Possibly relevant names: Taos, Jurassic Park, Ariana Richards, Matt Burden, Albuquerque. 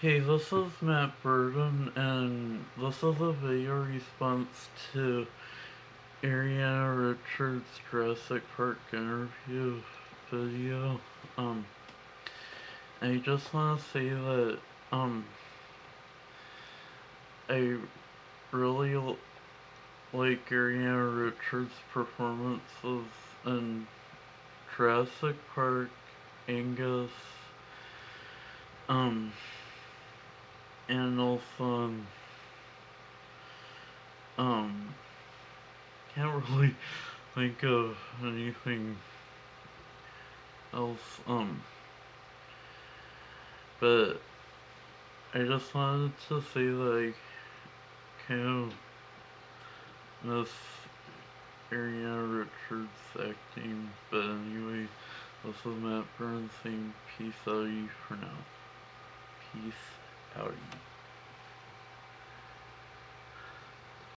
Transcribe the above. Hey, this is Matt Burden, and this is a video response to Ariana Richards' Jurassic Park interview video. I just want to say that, I really like Ariana Richards' performances in Jurassic Park, Angus, and also, can't really think of anything else, but I just wanted to say that I kind of miss Ariana Richards' acting, but anyway, this is Matt Burden saying peace out for now. Peace out.